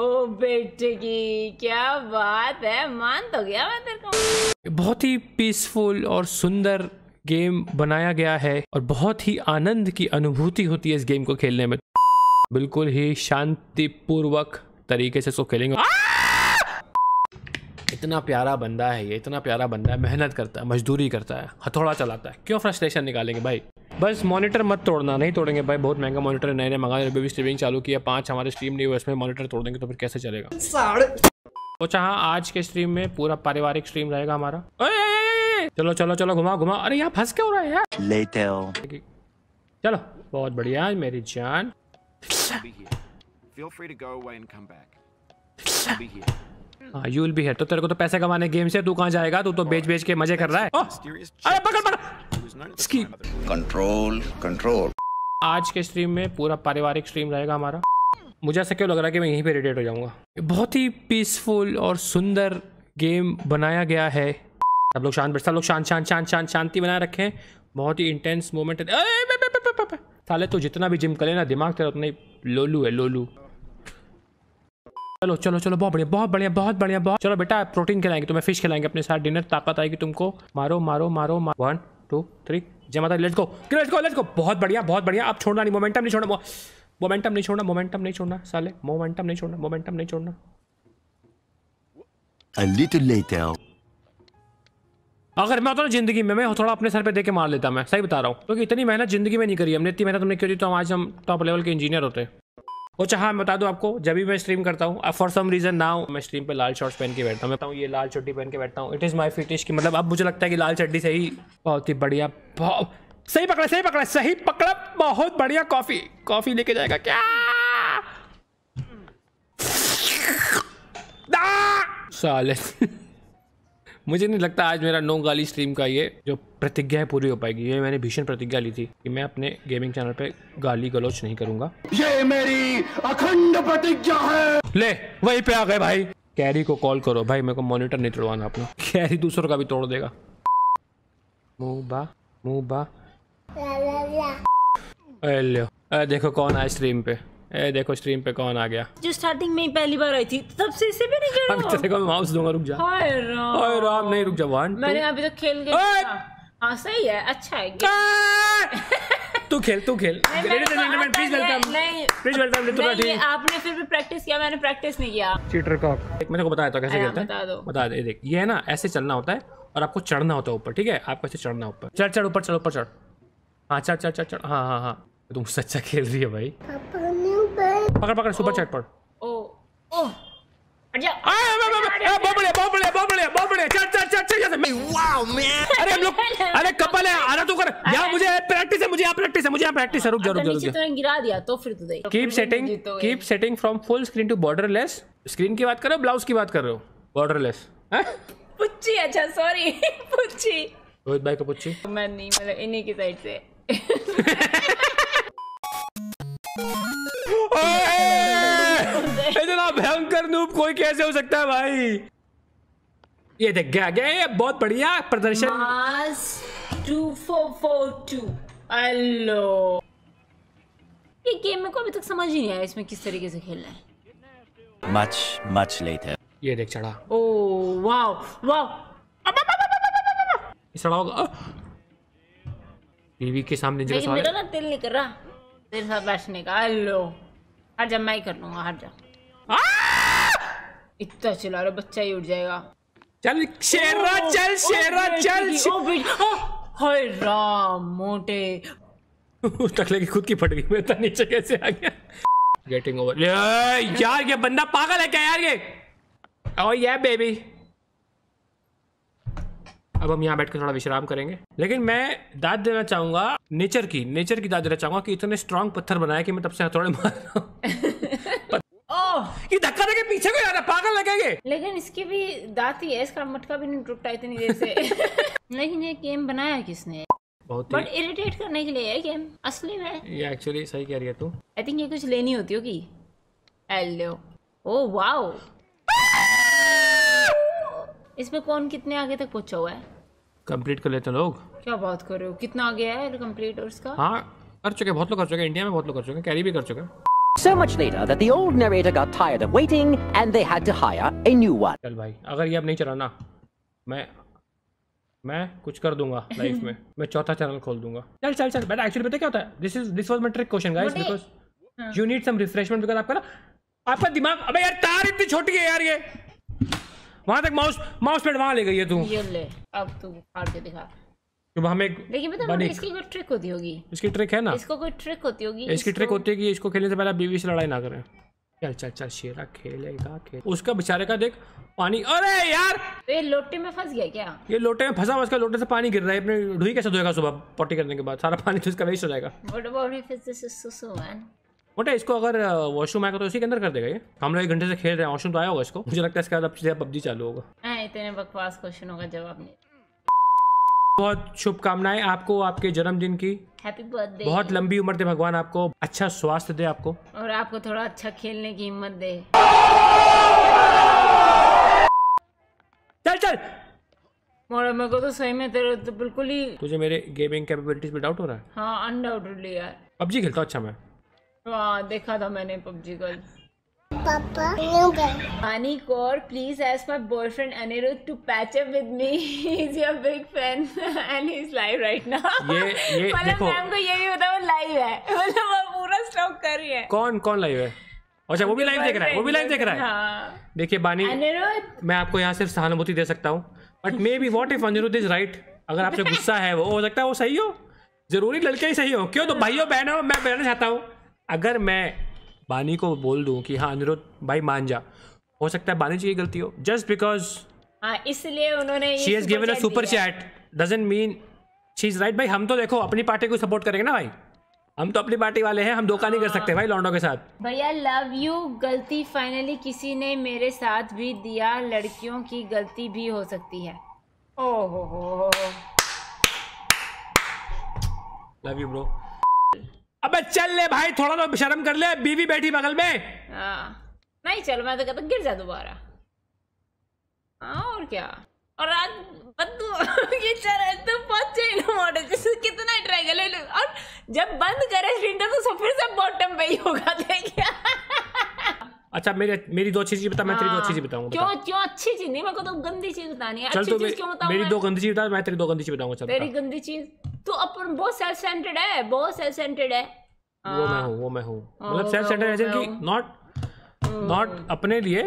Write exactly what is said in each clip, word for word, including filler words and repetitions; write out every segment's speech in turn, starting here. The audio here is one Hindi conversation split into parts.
ओ बेटे की क्या बात है, मान तो गया मैं तेरे को। बहुत ही पीसफुल और सुंदर गेम बनाया गया है और बहुत ही आनंद की अनुभूति होती है इस गेम को खेलने में। बिल्कुल ही शांतिपूर्वक तरीके से इसको खेलेंगे। इतना प्यारा बंदा है ये, इतना प्यारा बंदा है, मेहनत करता है, मजदूरी करता है, हथौड़ा चलाता है, क्यों फ्रस्ट्रेशन निकालेंगे भाई। बस मॉनिटर मत तोड़ना, नहीं तोड़ेंगे भाई, बहुत महंगा मॉनिटर नए नए मंगाए, बेबी स्ट्रीमिंग चालू किया, पांच हमारे स्ट्रीम नहीं हुआ, इसमें मॉनिटर तोड़ देंगे तो फिर कैसे चलेगा। तो चाह आज के स्ट्रीम में पूरा पारिवारिक स्ट्रीम रहेगा हमारा। चलो चलो चलो घुमा घुमा, अरे यहाँ फंस क्या हो रहा है यार। चलो बहुत बढ़िया मेरी जान। हाँ यूल भी है तो तेरे को तो पैसे कमाने गेम से, तू कहाँ जाएगा, तू तो बेच बेच के मजे कर रहा है। ओ, अरे पकड़ पकड़ कंट्रोल कंट्रोल। आज के स्ट्रीम में पूरा पारिवारिक स्ट्रीम रहेगा हमारा। मुझे ऐसा क्यों लग रहा है कि मैं यहीं पे रिटेट हो जाऊंगा। बहुत ही पीसफुल और सुंदर गेम बनाया गया है। सब लोग शांत, सब लोग शांत शांत शांत शांत शांति बनाए रखें। बहुत ही इंटेंस मोमेंट है साले, तो जितना भी जिम करे ना दिमाग तेरा उतना ही लोलू है, लोलू। चलो चलो चलो बहुत बढ़िया बहुत बढ़िया बहुत बढ़िया बहुत। चलो बेटा प्रोटीन खिलाएंगे तुम्हें, फिश खिलाएंगे अपने साथ, डिनर, ताकत आएगी तुमको। मारो मारो मारो मारो, वन टू थ्री जय माता, let's go let's go let's go. बहुत बढ़िया बहुत बढ़िया। अब छोड़ना नहीं, मोमेंटम नहीं छोड़ना, मोमेंटम नहीं छोड़ना, मोमेंटम नहीं छोड़ना साले, मोमेंटम नहीं छोड़ना, मोमेंटम नहीं छोड़ना। A little later. अगर मैं होता ना जिंदगी में, मैं थोड़ा अपने सर पे देके मार लेता, मैं सही बता रहा हूँ, क्योंकि इतनी मेहनत जिंदगी में नहीं करी हमने। इतनी मेहनत हमने क्यों दी तो हम आज हम टॉप लेवल के इंजीनियर होते हैं। वो चाह मैं बता दूं आपको, जब भी मैं स्ट्रीम करता हूँ फॉर सम रीजन नाउ मैं स्ट्रीम पे लाल शॉर्ट्स पहन के बैठता हूँ। मैं बताऊँ ये लाल चड्डी पहन के बैठता हूँ, इट इज़ माई फिटिश की, मतलब अब मुझे लगता है कि लाल चड्डी से ही बहुत ही बढ़िया। सही पकड़ा सही पकड़ा सही पकड़ा, बहुत बढ़िया। कॉफ़ी कॉफ़ी लेके जाएगा क्या साले। मुझे नहीं लगता आज मेरा नो गाली स्ट्रीम का ये जो प्रतिज्ञा है पूरी हो पाएगी। ये मैंने भीषण प्रतिज्ञा ली थी कि मैं अपने गेमिंग चैनल पे गाली गलौच नहीं करूंगा, ये मेरी अखंड प्रतिज्ञा है। ले वहीं पे आ गए भाई। कैरी को कॉल करो भाई, मेरे को मॉनिटर नहीं तोड़वाना अपना, कैरी दूसरों का भी तोड़ देगा। मुबा मुबा अरे देखो कौन आया स्ट्रीम पे, ए देखो स्ट्रीम पे कौन आ गया। जो स्टार्टिंग में ही पहली बार आई थी तब से इसे भी नहीं खेल रहा। अभी तक माउस दूंगा, रुक जा। हाय राम हाय राम, नहीं रुक जा। वन मैंने अभी तक खेल के हां सही है, अच्छा है। तू खेल तू खेल। Ladies and gentleman please welcome, नहीं प्लीज वेलकम लिटोरा टीम। नहीं आपने फिर भी प्रैक्टिस किया, मैंने प्रैक्टिस नहीं किया। चीटर कॉक एक मैंने को बताया था कैसे खेलते हैं, बता दो बता दे। देख ये है ना, ऐसे चलना होता है और आपको चढ़ना होता है ऊपर, ठीक है। आपको ऐसे चढ़ना ऊपर, चढ़ चढ़ ऊपर चढ़ ऊपर चढ़, हां चढ़ चढ़ चढ़। हां हां हां तुम सच्चा खेल रही है भाई। पकड़ पकड़ सुपर चैट पढ़। ओ ओ अच्छा बहुत बढ़िया बहुत बढ़िया बहुत बढ़िया बहुत बढ़िया। चल चल चल चल जैसे वाओ मैन। अरे हम लोग अरे कपल है, आना तो कर यार, मुझे प्रैक्टिस है, मुझे यहां प्रैक्टिस है, मुझे यहां प्रैक्टिस है। रुक जा रुक जा, नीचे तो गिरा दिया तो फिर तो दे। Keep setting keep setting from full screen to borderless. Screen की बात कर रहे हो, ब्लाउज की बात कर रहे हो, बॉर्डरलेस पुच्ची। अच्छा सॉरी पुच्ची, रोहित भाई को पुच्ची। मैं नहीं मतलब इन्हीं की साइड से इतना भयंकर नूब कोई कैसे हो सकता है भाई। ये देख गया गया, ये बहुत बढ़िया प्रदर्शन। मास two four four two hello. ये गेम में को अभी तक समझ ही नहीं आया इसमें किस तरीके से खेलना है। मच मच लेटर ये देख चढ़ा। ओ वाओ वाओ ये चढ़ा होगा टीवी के सामने जैसा। मेरा ना दिल नहीं कर रहा तेरे साथ बैठने का। हेलो हर जा, मैं ही कर लूंगा हर जा। इतना चिल्ला रहा बच्चा ही उठ जाएगा। चल शेरा चल शेरा चल। हाय राम मोटे तकले की खुद की फट गई, मैं तो नीचे कैसे आ गया। गेटिंग ओवर यार, ये बंदा पागल है क्या यार ये। ओ ये बेबी अब हम यहाँ बैठकर थोड़ा विश्राम करेंगे, लेकिन मैं दाद देना चाहूंगा नेचर की, नेचर की दाद देना चाहूंगा कि इतने स्ट्रांग पत्थर बनाया कि मैं तब से हथौड़े मार रहा हूं। ओह ये धक्का देके पीछे को जा रहा, पागल लगेंगे। लेकिन इसकी भी दांत ही है, इसका मटका भी नहीं टूटता इतनी देर से। लेकिन ये गेम बनाया किसने, बहुत बट इरिटेट करने के लिए है गेम असली में। ये एक्चुअली सही कह रही है तू। आई थिंक ये कुछ लेनी होती होगी। हेलो ओ वाओ, इसमें कौन कितने आगे तक पहुंचा हुआ है। कंप्लीट कर लेते लोग, क्या बात कर रहे हो, कितना आगे है कंप्लीट और इसका। हाँ कर चुके बहुत लोग, कर चुके इंडिया में बहुत लोग कर चुके, कैरी भी कर चुके। So much later that the old narrator got tired of waiting and they had to hire a new one. चल भाई, अगर ये अब नहीं चला ना, मैं मैं कुछ कर दूंगा लाइफ में, मैं चौथा चैनल खोल दूंगा। चल चल चल बट एक्चुअली पता क्या होता है, this is this was my trick question guys, because you need some refreshment, because आपका ना आपका दिमाग, अबे यार तार इतनी छोटी है यार, ये वहां तक माउस माउस पैड वहां ले गई है तू, ये ले अब तू फाड़ के दिखा। तो हम एक देखिए पता है इसकी कोई ट्रिक होती होगी, इसकी ट्रिक है ना, इसको कोई ट्रिक होती होगी, इसकी ट्रिक होती है कि इसको खेलने से पहले बीवी से लड़ाई ना करें। चल चल चल शेरा खेलेगा खेल, उसका बेचारे का देख पानी, अरे यार ये लोटे में फंस गया क्या, ये लोटे में फंसा हुआ, उसका लोटे से पानी गिर रहा है, अपने ढूंढी कैसे धोएगा सुबह पॉटी करने के बाद, सारा पानी तो इसका वेस्ट हो जाएगा। What about if this is so so man, मोटे इसको अगर वॉशरूम आएगा तो उसी के अंदर कर देगा ये। हम लोग एक घंटे से खेल रहे हैं, वॉशरूम तो आया होगा इसको, मुझे लगता है इसके बाद अब सीधा पबजी चालू होगा। हां इतने बकवास क्वेश्चन होगा जवाब नहीं। बहुत शुभकामनाएं आपको आपके जन्मदिन की, हैप्पी बर्थडे, बहुत लंबी उम्र दे भगवान आपको, अच्छा स्वास्थ्य दे आपको, और आपको थोड़ा अच्छा खेलने की हिम्मत दे। चल चल मोरा, मेरे को तो सही में तेरे तो बिल्कुल ही, तुझे मेरे गेमिंग कैपेबिलिटीज पे डाउट हो रहा है। हाँ अनडाउटली यार, पबजी खेलता अच्छा मैं, वाह देखा था मैंने पबजी कल। पापा Ani Kaur, please ask my boyfriend Anirudh to patch up with me. He's your big fan and he's live right now. ये ये देखो, मैम को ये भी पता वो लाइव है, मतलब वो पूरा स्टॉक कर रही है। कौन कौन लाइव है? अच्छा वो भी लाइव देख रहा है, वो भी लाइव देख रहा है। हाँ देखिए बानी, अनिरुद्ध मैं आपको यहाँ सिर्फ सहानुभूति दे सकता हूँ, but may be what if Anirudh is right, अगर आपसे गुस्सा है वो हो सकता है वो सही हो, जरूरी लड़के ही सही हो क्यों, तो भाइयों बहनों मैं बहना चाहता हूँ, अगर मैं बानी को बोल दूं कि हाँ अनिरुद्ध भाई मान जा, हो सकता है बानी जी की गलती हो, जस्ट बिकॉज इसलिए उन्होंने she has given a super chat doesn't mean she is right. भाई हम तो देखो अपनी पार्टी को सपोर्ट करेंगे ना भाई, हम तो अपनी पार्टी वाले हैं, हम धोखा नहीं कर सकते भाई लौंडों के साथ। भैया लव यू, गलती फाइनली किसी ने मेरे साथ भी दिया, लड़कियों की गलती भी हो सकती है। ओहो हो लव यू ब्रो। अबे चल ले भाई, थोड़ा तो शर्म कर ले, बीवी बैठी बगल में। आ, नहीं चल मैं तो कहता गिर जा दोबारा। हाँ और क्या, और आज बद्दू ये चल तो पहुंचे मॉडल जैसे कितना ट्राई कर ले, और जब बंद करे सिलेंडर तो फिर से बॉटम पे ही होगा देखिए। अच्छा मेरी मेरी दो अच्छी चीज बता, मैं तेरी दो अच्छी चीज बताऊंगा। क्यों क्यों अच्छी चीज नहीं, मेरे को तो गंदी चीज बतानी है, अच्छी चीज क्यों बताऊं? मेरी दो गंदी चीज बता, मैं तेरी दो गंदी चीज बताऊंगा। चल तेरी गंदी चीज तो अपन बहुत सेल्फ सेंटर्ड है, बहुत सेल्फ सेंटर्ड है। वो मैं हूं, वो मैं हूं, मतलब सेल्फ सेंटर्ड एज कि नॉट नॉट अपने लिए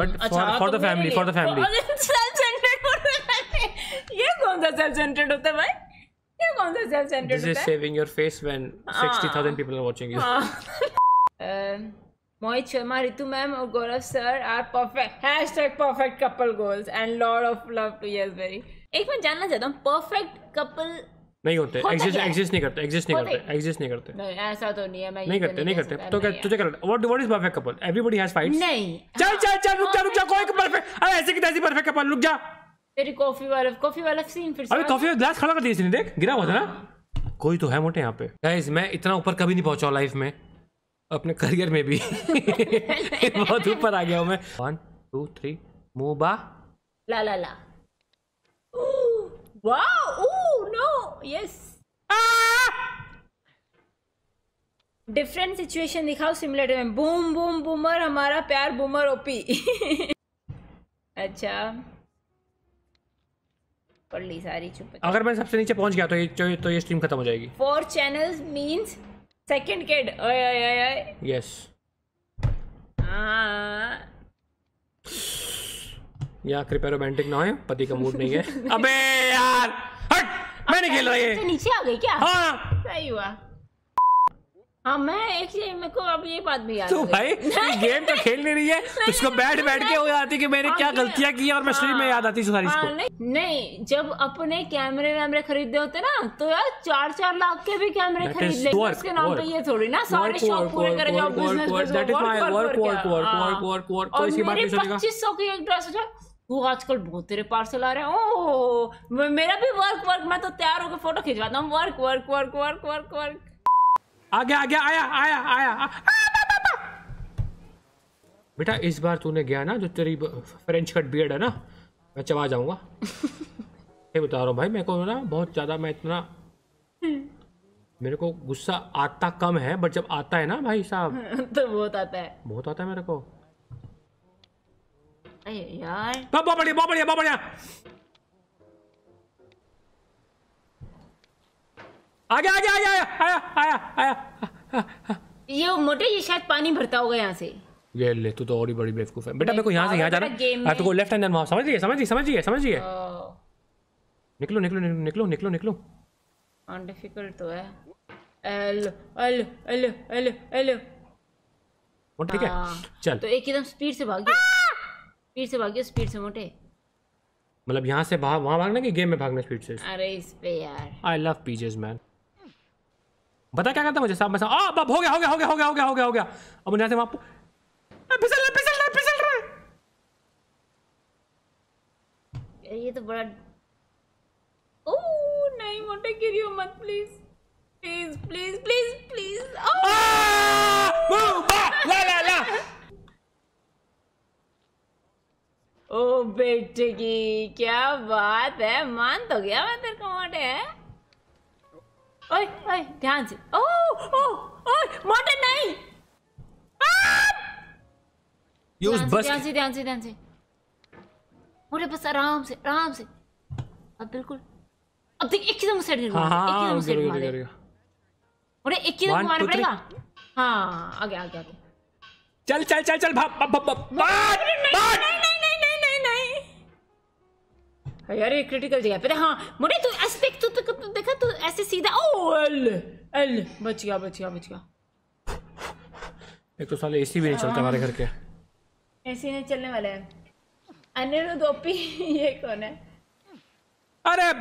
but for the family, for the family. Self centered ये कौन सा सेल्फ सेंटर्ड होता है भाई, ये कौन सा सेल्फ सेंटर्ड होता है? This is saving your face when sixty thousand people are watching you. Mohit Sharma, Ritu ma'am और Gaurav sir are perfect hashtag perfect couple goals and lot of love to yes very। एक मैं जानना चाहता हूँ perfect couple नहीं होते, exist exist नहीं करते, exist नहीं करते, exist नहीं करते, नहीं ऐसा तो नहीं है, मैं नहीं करते नहीं करते। तो क्या तुझे क्या लगता है what what is perfect couple? Everybody has fights। नहीं चल चल चल रुक जा रुक जा, कोई perfect अरे ऐसे की तैसी perfect couple रुक जा। तेरी कॉफी वाला कॉफी वाला सीन फिर से, अबे कॉफी का ग्लास खड़ा कर दिया इसने, देख गिरा हुआ था ना, कोई तो है मोटे यहाँ पे। गाइस मैं इतना ऊपर कभी नहीं पहुंचा लाइफ में, अपने करियर में भी बहुत ऊपर आ गया हूं मैं। वन टू थ्री मोबा ला ला ला wow oh no yes. Different situation दिखाओ सिमुलेटर में, बूम बूम बूमर हमारा प्यार बूमर ओपी। अच्छा पढ़ ली सारी चुप, अगर मैं सबसे नीचे पहुंच गया तो ये तो ये स्ट्रीम खत्म हो जाएगी। Four channels means second kid, ओए ओए ओए यस। यार कृपया रोमांटिक ना हो, पति का मूड नहीं है। अबे यार हट, मैं नहीं खेल रहा, ये नीचे आ गई क्या? हाँ सही हुआ। हाँ मैं एक चीज मेरे को अब ये बात भी याद है, तू भाई गेम तो खेल नहीं रही है, उसको बैठ बैठ के हो जाती कि मैंने क्या गलतियां की और मैं स्ट्रीम में याद आती सारी इसको। नहीं जब अपने कैमरे वैमरे खरीदे होते ना तो यार चार चार लाख के भी कैमरे खरीद ले, उसके नाम पे ये थोड़ी ना सारे शॉप पूरे कर जाओ, बिजनेस पच्चीस सौ की एक ड्रेस हो जाए। तू आजकल बहुत तेरे पार्सल आ रहे हैं, ओह मेरा भी वर्क वर्क, मैं तो तैयार होकर फोटो खिंचवाता हूँ, work work work work work work. आ गया आ गया आया आया आया बेटा, इस बार तूने गया ना जो तेरी फ्रेंच कट बियर्ड है ना, मैं चबा जाऊंगा। ये बता रहा हूँ भाई मेरे को ना बहुत ज्यादा, मैं इतना मेरे को गुस्सा आता कम है, बट जब आता है ना भाई साहब तो बहुत आता है, बहुत आता है मेरे को। अरे यार बहुत बढ़िया, बहुत बढ़िया, बहुत बढ़िया। आ गया, आ गया, आ गया, आया, आया, आया। ये मोटे ये शायद पानी भरता होगा यहाँ से। ये ले, तू तो और ही बड़ी बेवकूफ है बेटा। मेरे को यहाँ से यहाँ जाना है, तो लेफ्ट हैंड में, समझिए समझिए समझिए समझिए। निकलो निकलो निकलो निकलो निकलो। डिफिकल्ट तो है। L L L L L मोटे ठीक है, चल। तो एकदम स्पीड से भागियो, स्पीड से भागियो, स्पीड से मोटे। मतलब यहाँ से भाग, वहाँ भागना कि गेम में भागना स्पीड से? अरे इस पे यार, आई लव पीजेस मैन। बता क्या करता मुझे साहब, मैं आ अब हो गया हो गया हो गया हो गया हो गया हो गया हो गया। अब यहाँ से वहाँ फिसल रहा फिसल रहा फिसल रहा। ये तो बड़ा, ओह नहीं मोटे गिरियो मत please please please please please. Oh ला ला ला। ओ बेटे की क्या बात है, मान तो गया मैं तेरे को मोटे है। ओए ओए ध्यान से। ओह ओह ओए मोटे नहीं, ये उस बस। ध्यान से ध्यान से ध्यान से मोटे, बस आराम से आराम से। अब बिल्कुल, अब देख एक ही दम सेट करना, एक ही दम सेट मारेगा मोटे, एक ही दम मारना पड़ेगा। हां आगे आगे आगे, चल चल चल चल भाग भाग भाग। नहीं नहीं नहीं नहीं नहीं यार, ये क्रिटिकल जगह पे। हां मोटे तू ऐसे देख, तू तू देखा तू ऐसे सीधा। ओ एल एल बच गया बच गया बच गया। एक तो साले एसी भी नहीं चलता हमारे घर के, एसी नहीं चलने वाला है। अनिरुद्ध ओपी ये कौन है? अरे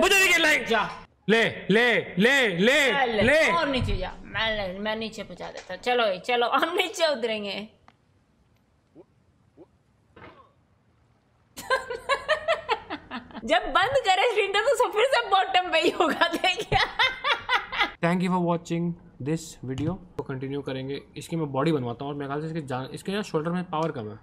मुझे नहीं खेलना है। जा ले ले ले ले ले और नीचे जा। मैं मैं नीचे पहुंचा देता। चलो चलो हम नीचे उतरेंगे। जब बंद करे स्प्रिंटर तो फिर से बॉटम पे ही होगा। देखिए, thank you for watching this video. तो कंटिन्यू करेंगे। इसकी मैं बॉडी बनवाता हूँ और मेरे ख्याल से इसके इसके शोल्डर में पावर कम है।